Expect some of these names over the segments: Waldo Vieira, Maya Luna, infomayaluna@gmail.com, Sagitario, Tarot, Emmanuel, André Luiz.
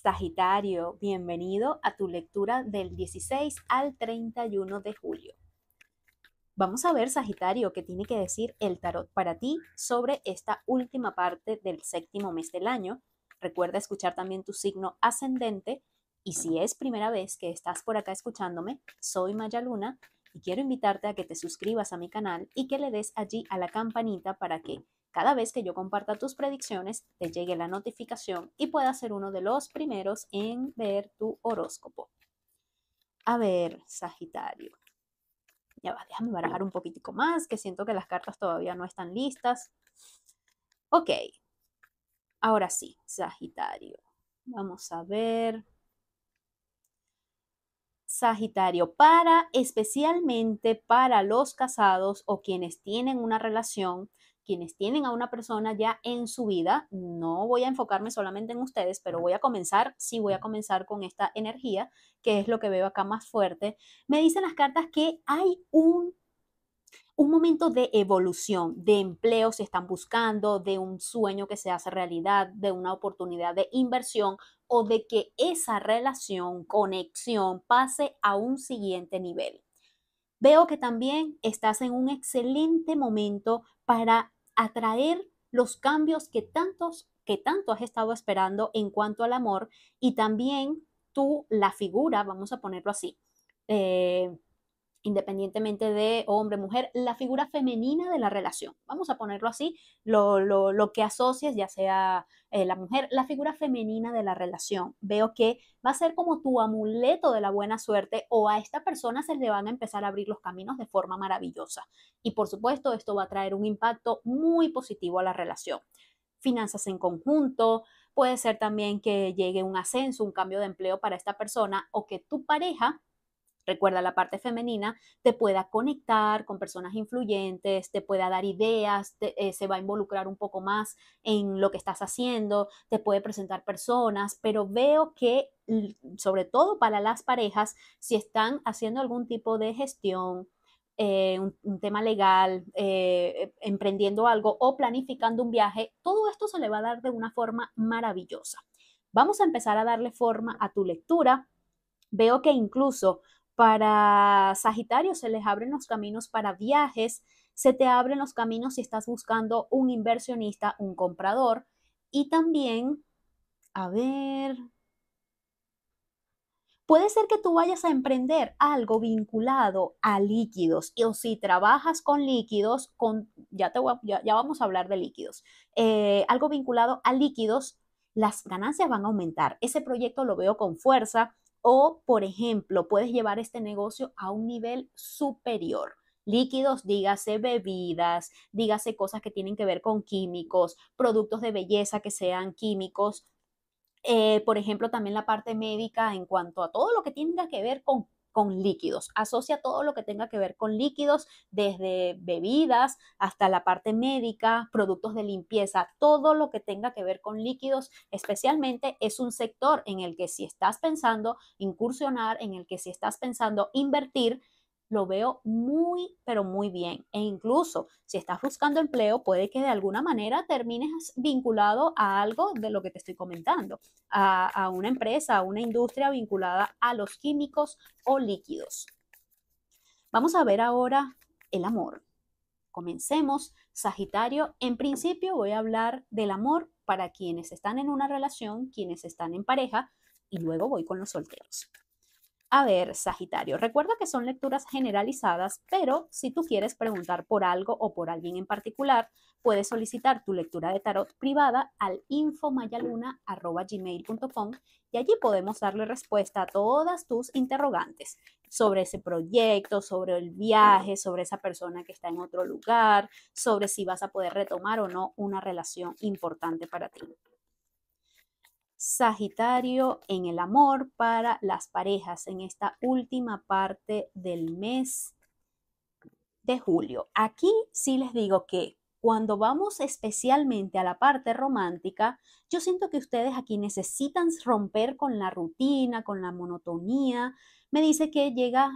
Sagitario, bienvenido a tu lectura del 16 al 31 de julio. Vamos a ver, Sagitario, qué tiene que decir el tarot para ti sobre esta última parte del séptimo mes del año. Recuerda escuchar también tu signo ascendente y si es primera vez que estás por acá escuchándome, soy Maya Luna y quiero invitarte a que te suscribas a mi canal y que le des allí a la campanita para que cada vez que yo comparta tus predicciones, te llegue la notificación y puedas ser uno de los primeros en ver tu horóscopo. A ver, Sagitario. Ya va, déjame barajar un poquitico más, que siento que las cartas todavía no están listas. Ok. Ahora sí, Sagitario. Vamos a ver. Sagitario, especialmente para los casados o quienes tienen una relación, quienes tienen a una persona ya en su vida, no voy a enfocarme solamente en ustedes, pero voy a comenzar con esta energía, que es lo que veo acá más fuerte. Me dicen las cartas que hay un momento de evolución, de empleo si están buscando, de un sueño que se hace realidad, de una oportunidad de inversión o de que esa relación, conexión, pase a un siguiente nivel. Veo que también estás en un excelente momento para atraer los cambios que tanto has estado esperando en cuanto al amor y también tú, la figura, vamos a ponerlo así, independientemente de hombre, mujer, la figura femenina de la relación, vamos a ponerlo así, lo que asocies, ya sea la mujer, la figura femenina de la relación. Veo que va a ser como tu amuleto de la buena suerte o a esta persona se le van a empezar a abrir los caminos de forma maravillosa. Y por supuesto, esto va a traer un impacto muy positivo a la relación. Finanzas en conjunto, puede ser también que llegue un ascenso, un cambio de empleo para esta persona o que tu pareja, recuerda la parte femenina, te pueda conectar con personas influyentes, te pueda dar ideas, se va a involucrar un poco más en lo que estás haciendo, te puede presentar personas, pero veo que sobre todo para las parejas, si están haciendo algún tipo de gestión, un tema legal, emprendiendo algo o planificando un viaje, todo esto se le va a dar de una forma maravillosa. Vamos a empezar a darle forma a tu lectura. Veo que incluso para Sagitario se les abren los caminos para viajes, se te abren los caminos si estás buscando un inversionista, un comprador. Y también, a ver, puede ser que tú vayas a emprender algo vinculado a líquidos. Y o si trabajas con líquidos, ya vamos a hablar de líquidos, algo vinculado a líquidos, las ganancias van a aumentar. Ese proyecto lo veo con fuerza. O, por ejemplo, puedes llevar este negocio a un nivel superior. Líquidos, dígase bebidas, dígase cosas que tienen que ver con químicos, productos de belleza que sean químicos. Por ejemplo, también la parte médica en cuanto a todo lo que tenga que ver con líquidos. Asocia todo lo que tenga que ver con líquidos, desde bebidas hasta la parte médica, productos de limpieza, todo lo que tenga que ver con líquidos, especialmente es un sector en el que si estás pensando incursionar, en el que si estás pensando invertir, lo veo muy, pero muy bien. E incluso si estás buscando empleo, puede que de alguna manera termines vinculado a algo de lo que te estoy comentando, a una empresa, a una industria vinculada a los químicos o líquidos. Vamos a ver ahora el amor. Comencemos, Sagitario. En principio voy a hablar del amor para quienes están en una relación, quienes están en pareja, y luego voy con los solteros. A ver, Sagitario, recuerda que son lecturas generalizadas, pero si tú quieres preguntar por algo o por alguien en particular, puedes solicitar tu lectura de tarot privada al infomayaluna@gmail.com y allí podemos darle respuesta a todas tus interrogantes sobre ese proyecto, sobre el viaje, sobre esa persona que está en otro lugar, sobre si vas a poder retomar o no una relación importante para ti. Sagitario, en el amor para las parejas en esta última parte del mes de julio. Aquí sí les digo que cuando vamos especialmente a la parte romántica, yo siento que ustedes aquí necesitan romper con la rutina, con la monotonía. Me dice que llega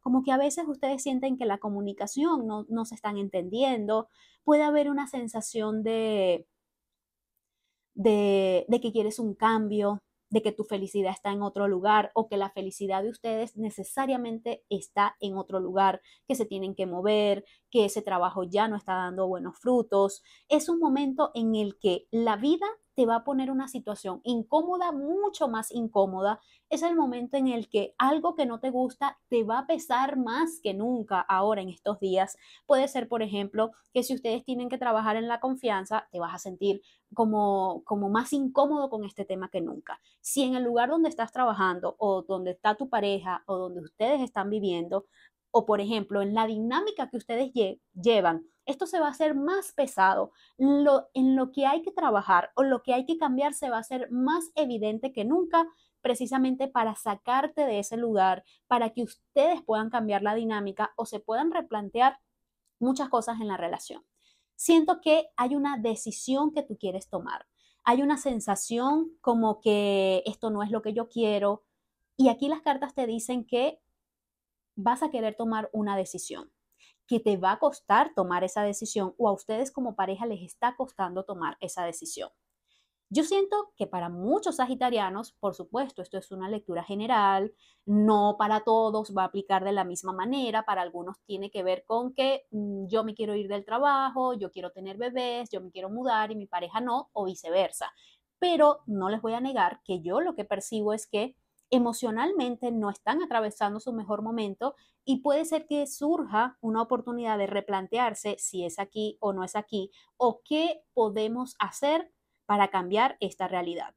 como que a veces ustedes sienten que la comunicación no se están entendiendo. Puede haber una sensación de que quieres un cambio, de que tu felicidad está en otro lugar o que la felicidad de ustedes necesariamente está en otro lugar, que se tienen que mover, que ese trabajo ya no está dando buenos frutos. Es un momento en el que la vida te va a poner una situación incómoda, mucho más incómoda. Es el momento en el que algo que no te gusta te va a pesar más que nunca ahora en estos días. Puede ser, por ejemplo, que si ustedes tienen que trabajar en la confianza, te vas a sentir como más incómodo con este tema que nunca. Si en el lugar donde estás trabajando o donde está tu pareja o donde ustedes están viviendo, o por ejemplo, en la dinámica que ustedes llevan, esto se va a hacer más pesado. En lo que hay que trabajar o lo que hay que cambiar se va a hacer más evidente que nunca, precisamente para sacarte de ese lugar, para que ustedes puedan cambiar la dinámica o se puedan replantear muchas cosas en la relación. Siento que hay una decisión que tú quieres tomar. Hay una sensación como que esto no es lo que yo quiero. Y aquí las cartas te dicen que vas a querer tomar una decisión, que te va a costar tomar esa decisión o a ustedes como pareja les está costando tomar esa decisión. Yo siento que para muchos sagitarianos, por supuesto, esto es una lectura general, no para todos va a aplicar de la misma manera. Para algunos tiene que ver con que yo me quiero ir del trabajo, yo quiero tener bebés, yo me quiero mudar y mi pareja no, o viceversa. Pero no les voy a negar que yo lo que percibo es que emocionalmente no están atravesando su mejor momento y puede ser que surja una oportunidad de replantearse si es aquí o no es aquí o qué podemos hacer para cambiar esta realidad.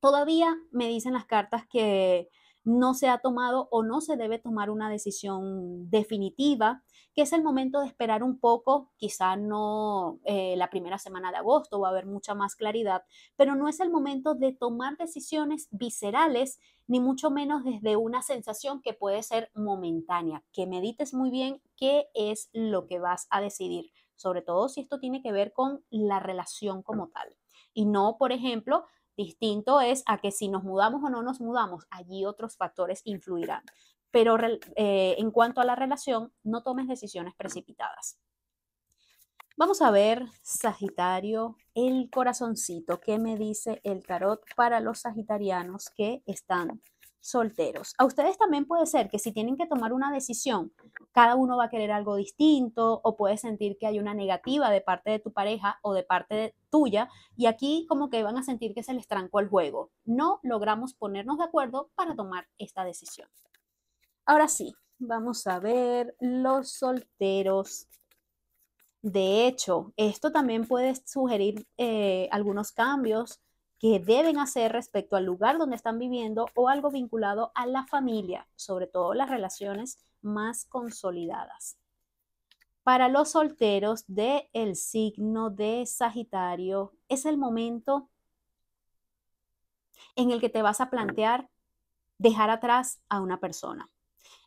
Todavía me dicen las cartas que no se ha tomado o no se debe tomar una decisión definitiva, que es el momento de esperar un poco, quizá no la primera semana de agosto va a haber mucha más claridad, pero no es el momento de tomar decisiones viscerales, ni mucho menos desde una sensación que puede ser momentánea, que medites muy bien qué es lo que vas a decidir, sobre todo si esto tiene que ver con la relación como tal. Y no, por ejemplo, distinto es a que si nos mudamos o no nos mudamos, allí otros factores influirán. Pero en cuanto a la relación, no tomes decisiones precipitadas. Vamos a ver, Sagitario, el corazoncito. ¿Qué me dice el tarot para los sagitarianos que están solteros? A ustedes también puede ser que si tienen que tomar una decisión, cada uno va a querer algo distinto o puede sentir que hay una negativa de parte de tu pareja o de parte de tuya y aquí como que van a sentir que se les trancó el juego. No logramos ponernos de acuerdo para tomar esta decisión. Ahora sí, vamos a ver los solteros. De hecho, esto también puede sugerir algunos cambios que deben hacer respecto al lugar donde están viviendo o algo vinculado a la familia, sobre todo las relaciones más consolidadas. Para los solteros del signo de Sagitario, es el momento en el que te vas a plantear dejar atrás a una persona.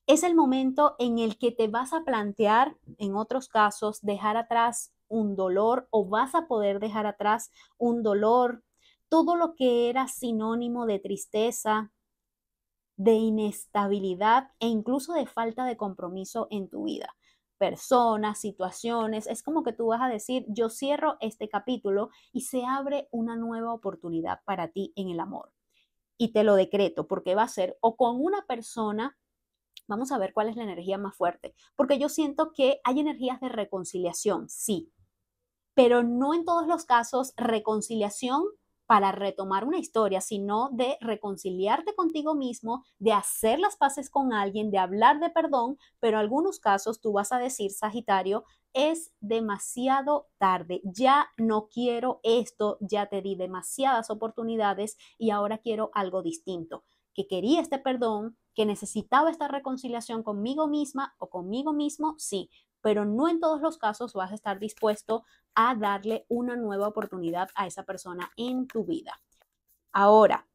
Es el momento en el que te vas a plantear, en otros casos, dejar atrás un dolor o vas a poder dejar atrás un dolor, todo lo que era sinónimo de tristeza, de inestabilidad e incluso de falta de compromiso en tu vida. Personas, situaciones, es como que tú vas a decir, yo cierro este capítulo y se abre una nueva oportunidad para ti en el amor. Y te lo decreto porque va a ser o con una persona. Vamos a ver cuál es la energía más fuerte, porque yo siento que hay energías de reconciliación, sí, pero no en todos los casos reconciliación para retomar una historia, sino de reconciliarte contigo mismo, de hacer las paces con alguien, de hablar de perdón, pero en algunos casos tú vas a decir, Sagitario, es demasiado tarde, ya no quiero esto, ya te di demasiadas oportunidades y ahora quiero algo distinto, que quería este perdón, que necesitaba esta reconciliación conmigo misma o conmigo mismo, sí, pero no en todos los casos vas a estar dispuesto a darle una nueva oportunidad a esa persona en tu vida. Ahora,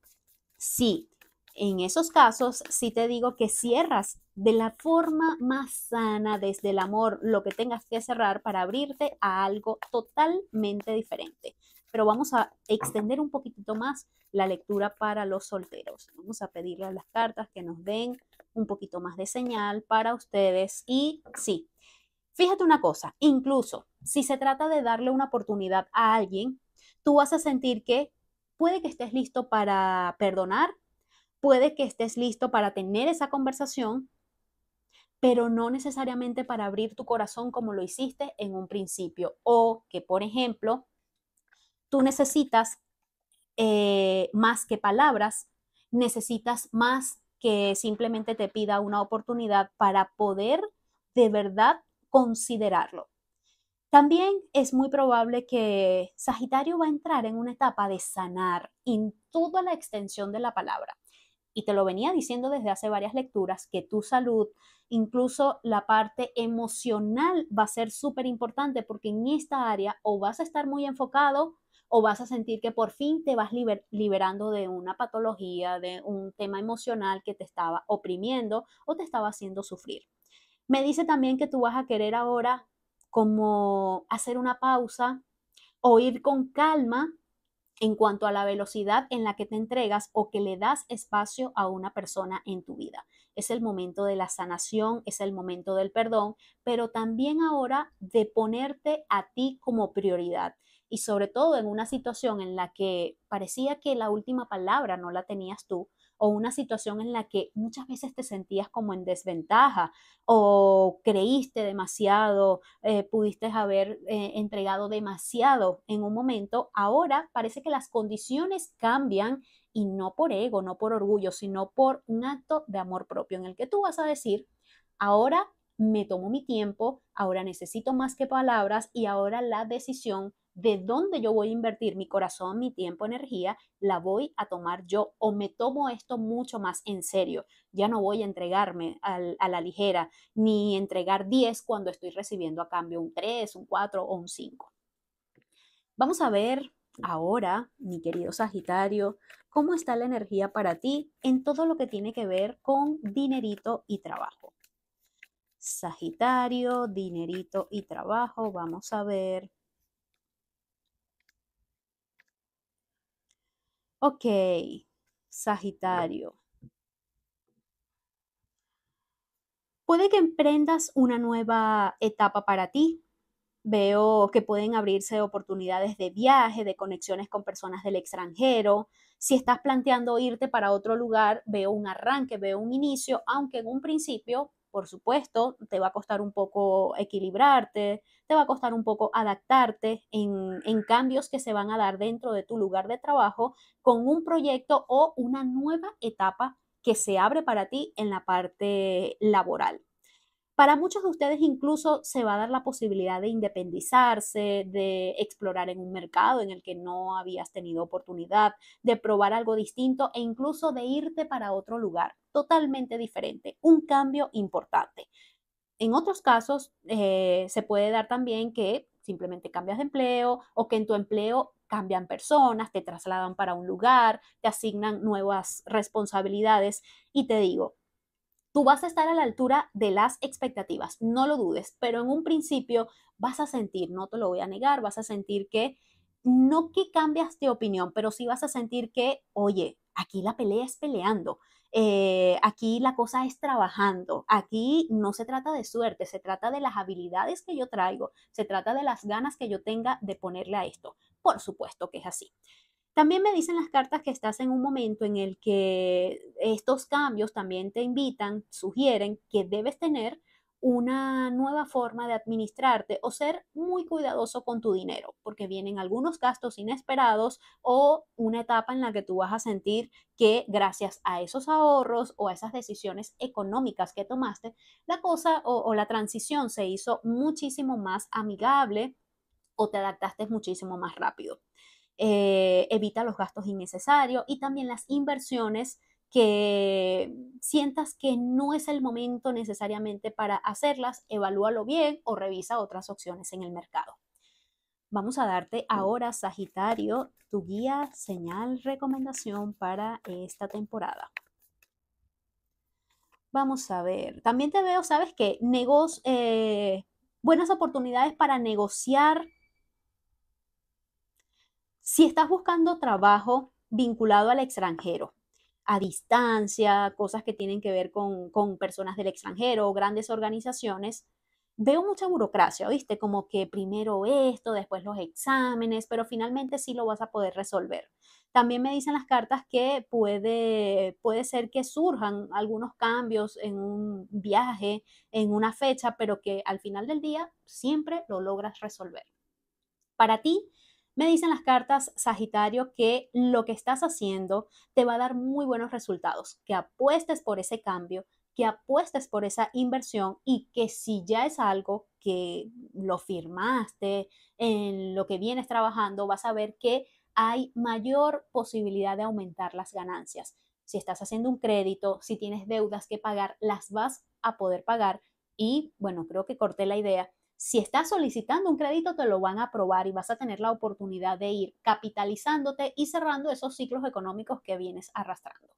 sí, en esos casos sí te digo que cierras de la forma más sana desde el amor lo que tengas que cerrar para abrirte a algo totalmente diferente. Pero vamos a extender un poquitito más la lectura para los solteros. Vamos a pedirle a las cartas que nos den un poquito más de señal para ustedes. Y sí, fíjate una cosa, incluso si se trata de darle una oportunidad a alguien, tú vas a sentir que Puede que estés listo para perdonar, puede que estés listo para tener esa conversación, pero no necesariamente para abrir tu corazón como lo hiciste en un principio. O que, por ejemplo, tú necesitas más que palabras, necesitas más que simplemente te pida una oportunidad para poder de verdad considerarlo. También es muy probable que Sagitario va a entrar en una etapa de sanar en toda la extensión de la palabra. Y te lo venía diciendo desde hace varias lecturas, que tu salud, incluso la parte emocional, va a ser súper importante, porque en esta área o vas a estar muy enfocado o vas a sentir que por fin te vas liberando de una patología, de un tema emocional que te estaba oprimiendo o te estaba haciendo sufrir. Me dice también que tú vas a querer ahora como hacer una pausa o ir con calma en cuanto a la velocidad en la que te entregas o que le das espacio a una persona en tu vida. Es el momento de la sanación, es el momento del perdón, pero también ahora de ponerte a ti como prioridad. Y sobre todo en una situación en la que parecía que la última palabra no la tenías tú, o una situación en la que muchas veces te sentías como en desventaja o creíste demasiado, pudiste haber entregado demasiado en un momento. Ahora parece que las condiciones cambian, y no por ego, no por orgullo, sino por un acto de amor propio en el que tú vas a decir, ahora me tomo mi tiempo, ahora necesito más que palabras, y ahora la decisión de dónde yo voy a invertir mi corazón, mi tiempo, energía, la voy a tomar yo, o me tomo esto mucho más en serio. Ya no voy a entregarme a la ligera, ni entregar 10 cuando estoy recibiendo a cambio un 3, un 4 o un 5. Vamos a ver ahora, mi querido Sagitario, cómo está la energía para ti en todo lo que tiene que ver con dinerito y trabajo. Sagitario, dinerito y trabajo, vamos a ver. Ok, Sagitario, puede que emprendas una nueva etapa para ti. Veo que pueden abrirse oportunidades de viaje, de conexiones con personas del extranjero. Si estás planteando irte para otro lugar, veo un arranque, veo un inicio, aunque en un principio, por supuesto, te va a costar un poco equilibrarte, te va a costar un poco adaptarte en cambios que se van a dar dentro de tu lugar de trabajo con un proyecto o una nueva etapa que se abre para ti en la parte laboral. Para muchos de ustedes incluso se va a dar la posibilidad de independizarse, de explorar en un mercado en el que no habías tenido oportunidad, de probar algo distinto e incluso de irte para otro lugar totalmente diferente, un cambio importante. En otros casos se puede dar también que simplemente cambias de empleo, o que en tu empleo cambian personas, te trasladan para un lugar, te asignan nuevas responsabilidades. Y te digo, tú vas a estar a la altura de las expectativas, no lo dudes, pero en un principio vas a sentir, no te lo voy a negar, vas a sentir que, no que cambias de opinión, pero sí vas a sentir que, oye, aquí la pelea es peleando. Aquí la cosa es trabajando, aquí no se trata de suerte, se trata de las habilidades que yo traigo, se trata de las ganas que yo tenga de ponerle a esto. Por supuesto que es así. También me dicen las cartas que estás en un momento en el que estos cambios también te invitan, sugieren que debes tener una nueva forma de administrarte o ser muy cuidadoso con tu dinero, porque vienen algunos gastos inesperados o una etapa en la que tú vas a sentir que gracias a esos ahorros o a esas decisiones económicas que tomaste, la cosa o la transición se hizo muchísimo más amigable o te adaptaste muchísimo más rápido. Evita los gastos innecesarios y también las inversiones que sientas que no es el momento necesariamente para hacerlas. Evalúalo bien o revisa otras opciones en el mercado. Vamos a darte ahora, Sagitario, tu guía, señal, recomendación para esta temporada. Vamos a ver, también te veo, ¿sabes qué? Buenas oportunidades para negociar. Si estás buscando trabajo vinculado al extranjero, a distancia, cosas que tienen que ver con personas del extranjero o grandes organizaciones, Veo mucha burocracia, ¿viste? Como que primero esto, después los exámenes, pero finalmente sí lo vas a poder resolver. También me dicen las cartas que puede ser que surjan algunos cambios en un viaje, en una fecha, pero que al final del día siempre lo logras resolver. Para ti, me dicen las cartas, Sagitario, que lo que estás haciendo te va a dar muy buenos resultados, que apuestes por ese cambio, que apuestes por esa inversión y que si ya es algo que lo firmaste, en lo que vienes trabajando, vas a ver que hay mayor posibilidad de aumentar las ganancias. Si estás haciendo un crédito, si tienes deudas que pagar, las vas a poder pagar y, bueno, creo que corté la idea. Si estás solicitando un crédito, te lo van a aprobar y vas a tener la oportunidad de ir capitalizándote y cerrando esos ciclos económicos que vienes arrastrando.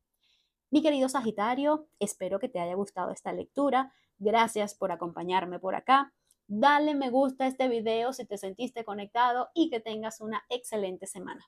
Mi querido Sagitario, espero que te haya gustado esta lectura. Gracias por acompañarme por acá. Dale me gusta a este video si te sentiste conectado y que tengas una excelente semana.